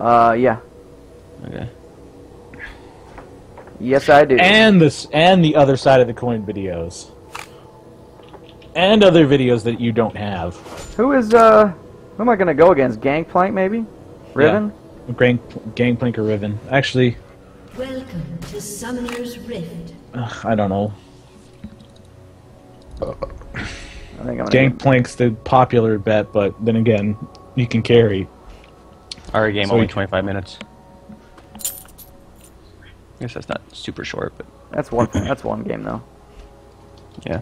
Yeah. Okay. Yes, I do. And this, and the other side of the coin videos, and other videos that you don't have. Who is who am I gonna go against? Gangplank, maybe? Riven? Yeah. Gangplank or Riven? Actually. Welcome to Summoner's Rift. I don't know. I think I'm Gangplank's the popular bet, but then again, you can carry. Our game so only 25 minutes. I guess that's not super short, but that's one. That's one game though. Yeah.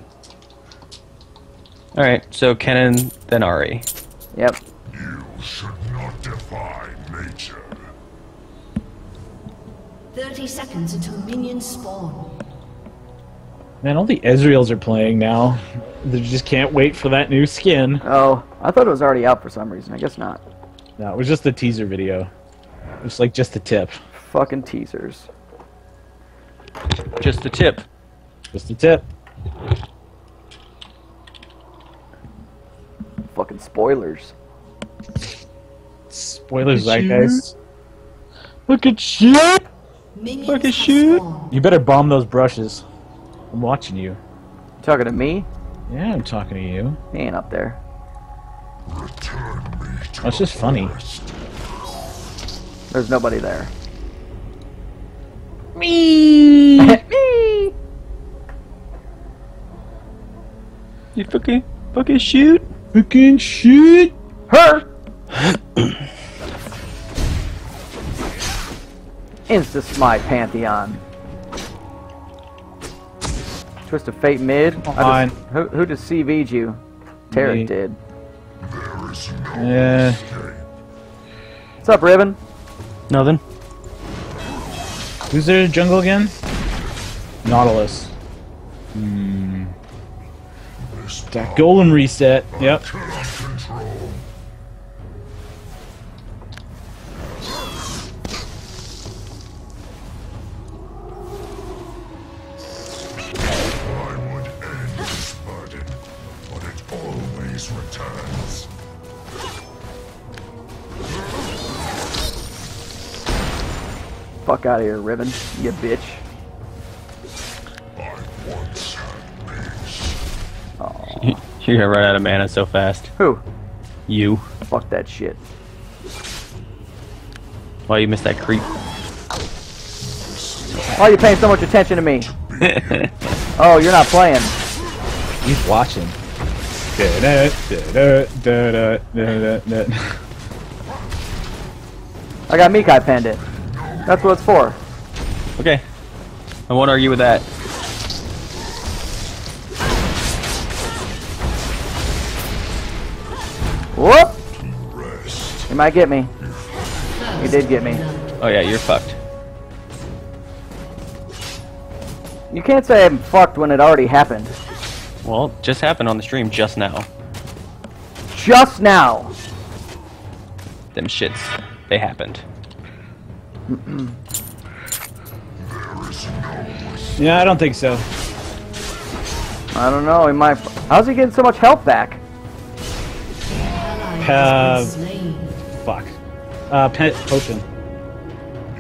All right. So Kennen, then Ari. Yep. You should not defy nature. 30 seconds until minions spawn. Man, all the Ezreals are playing now. They just can't wait for that new skin. Oh, I thought it was already out for some reason. I guess not. No, it was just the teaser video. It was like just the tip. Fucking teasers. Just a tip. Just a tip. Fucking spoilers. Spoilers, right, guys? Look at shit! Look at shit! You better bomb those brushes. I'm watching you. You talking to me? Yeah, I'm talking to you. He ain't up there. That's just funny. There's nobody there. Me. Me. You fucking shoot. Fucking shoot her. Insta smite Pantheon. Twisted Fate mid. Who just CV'd you? Taric did. There is no escape. What's up, Riven? Nothing. Who's there in the jungle again? Nautilus. Hmm. That golem reset. Yep. I would end this burden, but it always returns. Fuck out of here, Riven, you bitch. I once had peace. You're gonna run out of mana so fast. Who? You. Fuck that shit. Why you missed that creep? Why are you paying so much attention to me? Oh, you're not playing. He's watching. I got Maokai Pendant. That's what it's for. Okay. I won't argue with that. Whoop! He might get me. He did get me. Oh yeah, you're fucked. You can't say I'm fucked when it already happened. Well, it just happened on the stream just now. Just now! Them shits. They happened. Yeah, I don't think so. I don't know. He might. How's he getting so much health back? Fuck. Potion.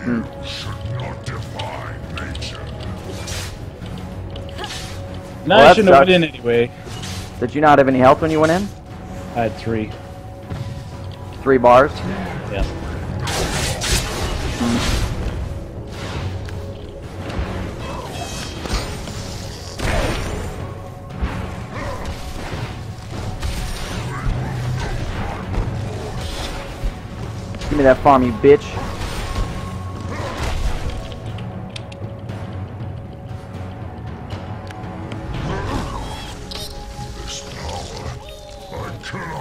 You should not defy nature. No, well, I shouldn't have went in anyway. Did you not have any health when you went in? I had 3. 3 bars? Yeah. Give me that farm, you bitch. This power I cannot control.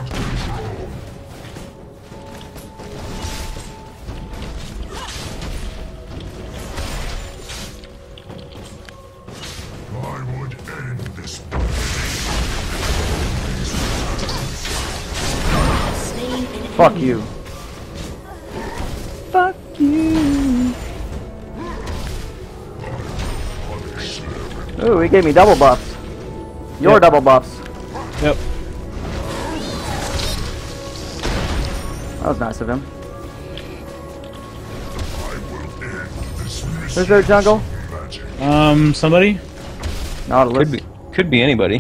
I would end this battle. Fuck you. Ooh, he gave me double buffs. Your double buffs. Yep. That was nice of him. Who's their jungle? Somebody? Nautilus. Could be anybody.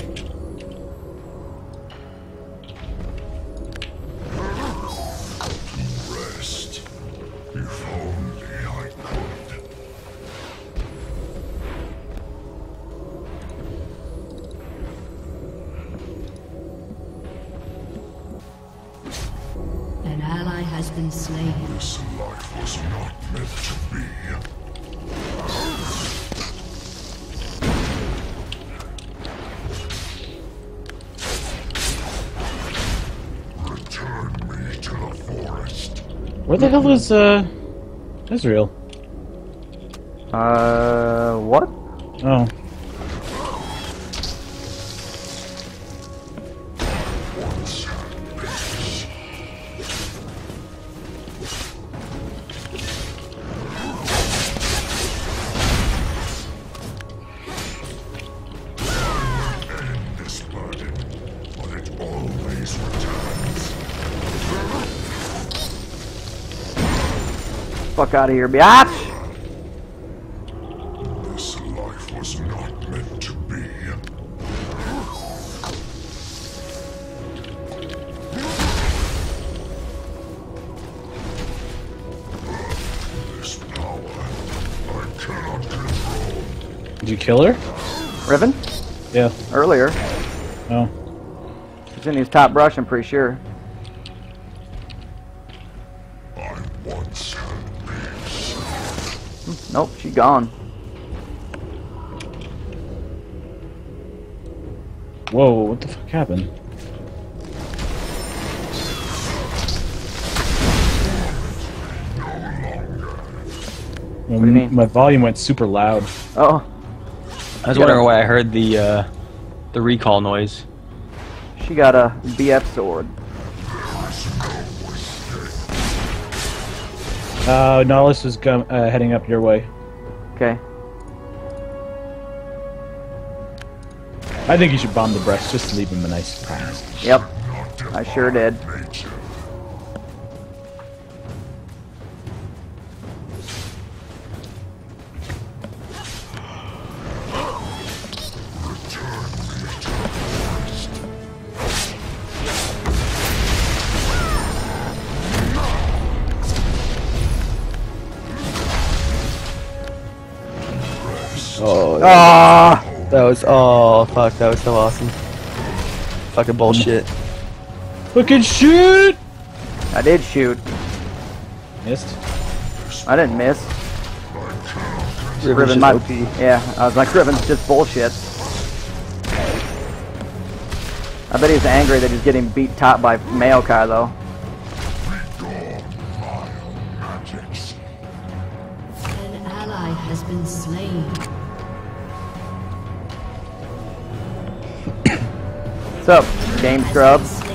Where the hell is, Ezreal? What? Oh. Fuck out of here, biatch! This life was not meant to be. This power I cannot control. Did you kill her? Riven? Yeah. Earlier. Oh. She's in his top brush, I'm pretty sure. Nope, she gone. Whoa, what the fuck happened? What do you mean? My volume went super loud. Oh. I was wondering why I heard the recall noise. She got a BF sword. Nautilus is heading up your way. Okay. I think you should bomb the breast. Just leave him a nice surprise. Yep. I sure did. That was so awesome. Fucking bullshit. Fucking shoot! I did shoot. Missed? I didn't miss. Riven might be. Yeah, I was like, Riven's just bullshit. I bet he's angry that he's getting beat top by Maokai, though. An ally has been slain. What's up, game scrubs? To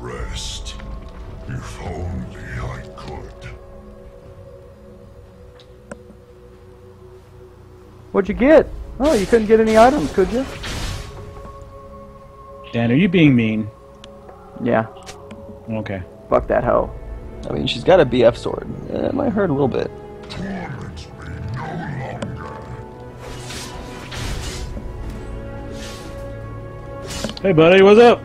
rest, if only I could. What'd you get? Oh, you couldn't get any items, could you? Dan, are you being mean? Yeah. Okay. Fuck that hoe. I mean, she's got a BF sword. It might hurt a little bit. Hey, buddy, what's up?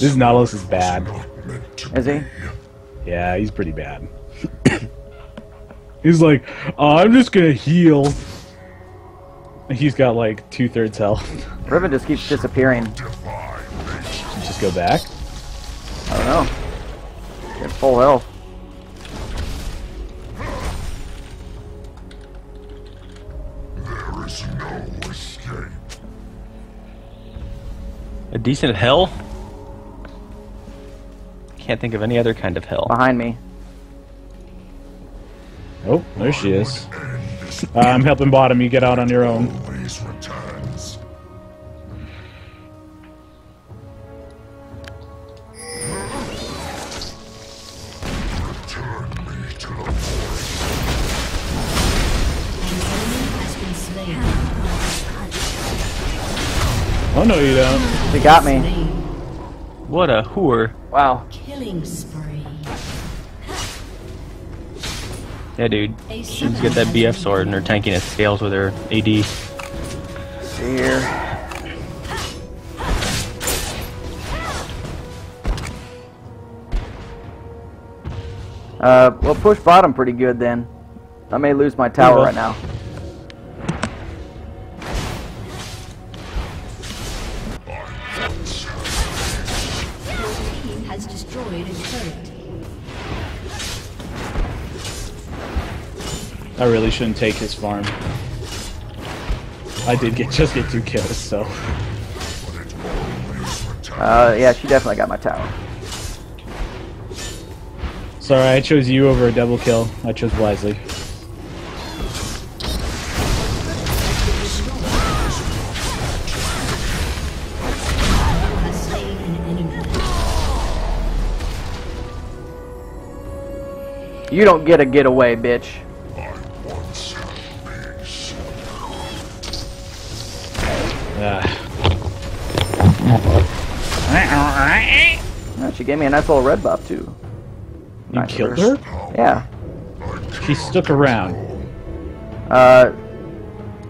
This Nautilus is bad. Is he? Yeah, he's pretty bad. He's like, oh, I'm just gonna heal. He's got like 2/3 health. Riven just keeps disappearing. Just go back? I don't know. Get full health. There is no escape. A decent hell? Can't think of any other kind of hell. Behind me. Oh, there she is. I'm helping bottom. You get out on your own. Oh no, you don't. They got me. What a whore! Wow. Killing spree. Yeah, dude. She just got that BF sword, and they're tanking at scales with her AD. Here. Well, push bottom pretty good then. I may lose my tower right now. Your team has destroyed a turret. I really shouldn't take his farm. I did just get 2 kills, so. Yeah, she definitely got my tower. Sorry, I chose you over a double kill. I chose wisely. You don't get a getaway, bitch. She gave me a nice little red buff too. You killed her? Yeah. She stuck around.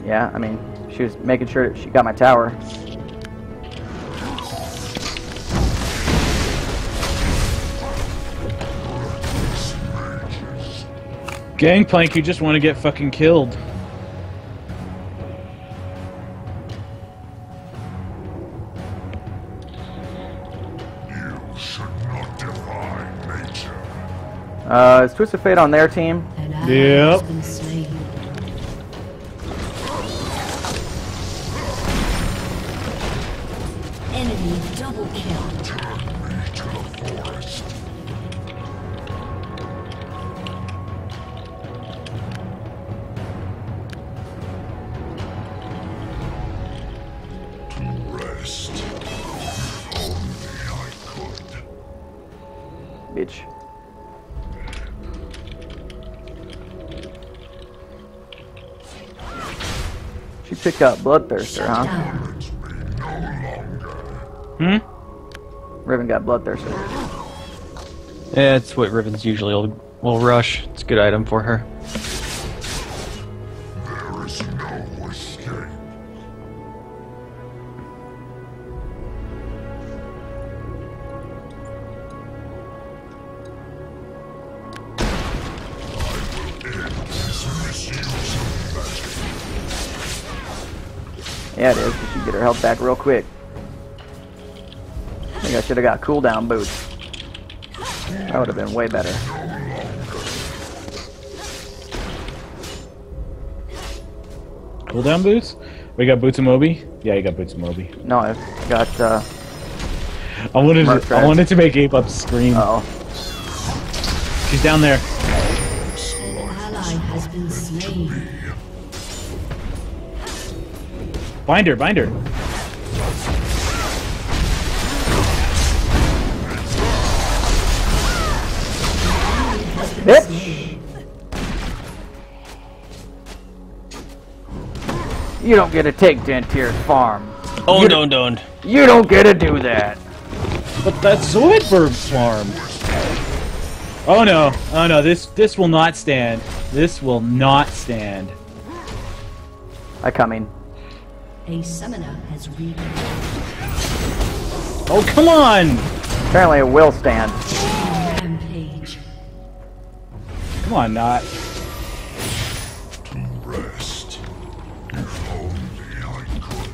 Yeah, I mean, she was making sure she got my tower. Gangplank, you just want to get fucking killed. Is Twisted Fate on their team? Yep. Enemy double kill. Bitch. You pick up Bloodthirster, huh? Hmm? Riven got Bloodthirster. Yeah, it's what Riven's usually will rush. It's a good item for her. There is no escape. Yeah, it is, but she get her health back real quick. I think I should have got cooldown boots. That would have been way better. Cooldown boots? We got boots of Moby? Yeah, you got boots of Moby. No, I got I wanted to make Ape Up scream. Uh oh. She's down there. Ally has been slain. Bind her, bind her. Bitch! You don't get to take Dantier's farm. Oh, don't. You don't get to do that. But that's Zoidberg's farm. Oh no, oh no, this will not stand. This will not stand. I come in. A summoner has regained. Oh, come on! Apparently it will stand. Rampage. Come on, Knot. To rest. If only I could.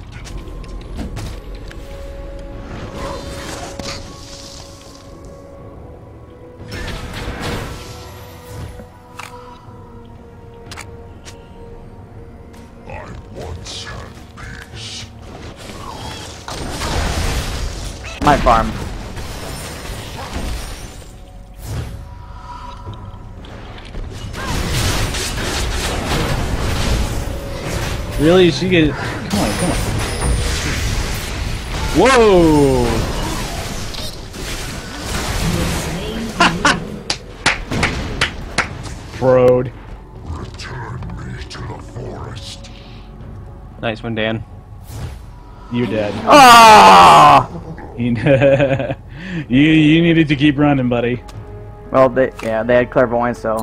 I once had my farm. Really? She gets... Come on, come on. Whoa! Frode. Return me to the forest. Nice one, Dan. You're dead. Ah! You needed to keep running, buddy. Well, they had clairvoyance, so.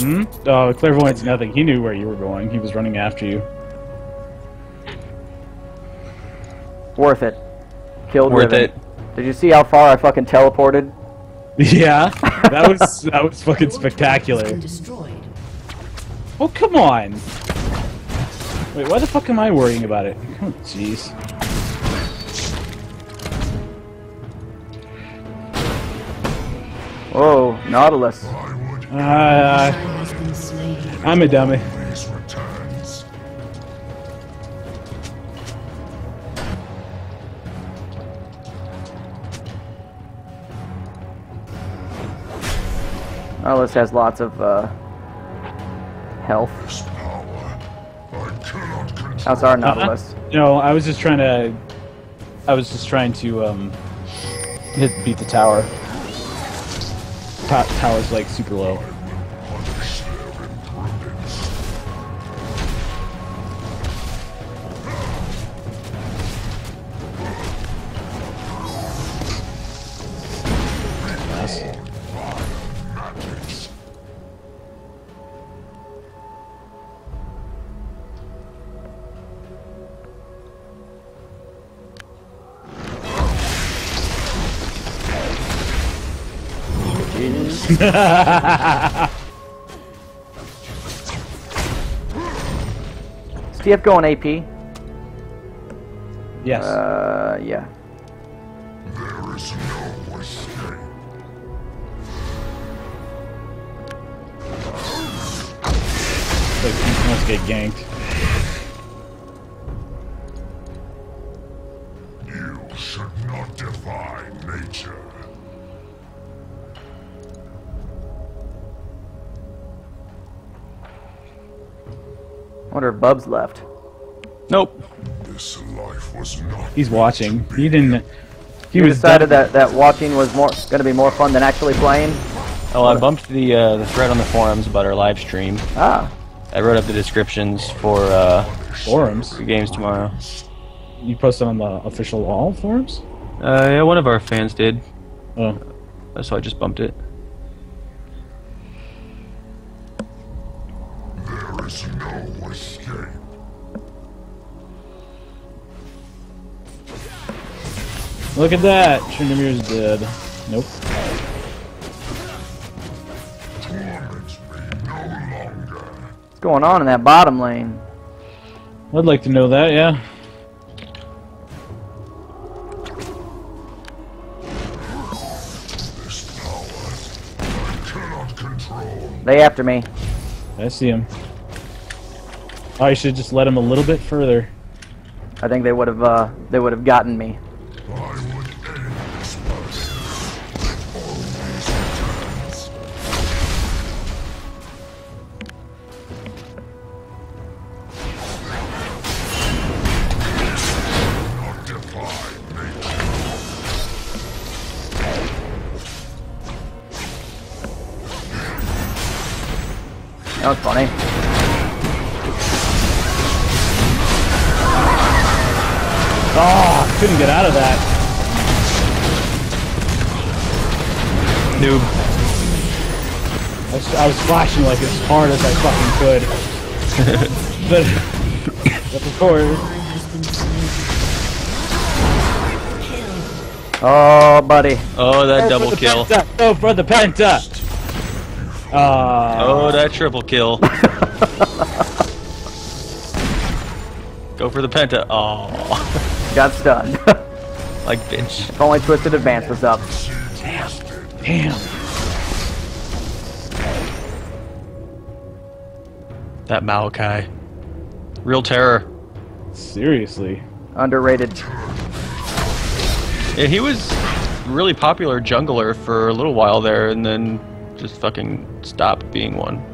Hmm? Oh, clairvoyance, nothing. He knew where you were going. He was running after you. Worth it. Killed Riven. Worth it. Did you see how far I fucking teleported? Yeah, that was fucking spectacular. Oh, come on! Wait, why the fuck am I worrying about it? Oh, jeez. Whoa, Nautilus. I'm a dummy. Nautilus has lots of health. How's our Nautilus? No, I was just trying to. Beat the tower. Tower's like super low. Is TF going AP? Yes. Yeah. There is no escape. Like, you must get ganked. You should not defy nature. I wonder if Bub's left. Nope. This life was not. He's watching. He didn't. He decided that watching was going to be more fun than actually playing. Oh, I bumped the thread on the forums about our live stream. Ah. I wrote up the descriptions for forums for games tomorrow. You posted on the official wall forums? Yeah, one of our fans did. Oh. So I just bumped it. There is no escape. Look at that! Trindamir's dead. Nope. What's going on in that bottom lane? I'd like to know that, yeah. This power I cannot control. They after me. I see him. Oh, I should just let him a little bit further. I think they would have gotten me. That was funny. Oh, couldn't get out of that. Noob. I was flashing like as hard as I fucking could. but of course. Oh, buddy. Oh, that double kill. Penta. Oh, for the penta. Oh, that triple kill. Go for the penta. Oh. Got stunned. Like, bitch. If only Twisted Advance was up. Damn. That Maokai. Real terror. Seriously. Underrated. Yeah, he was a really popular jungler for a little while there, and then just fucking stop being one.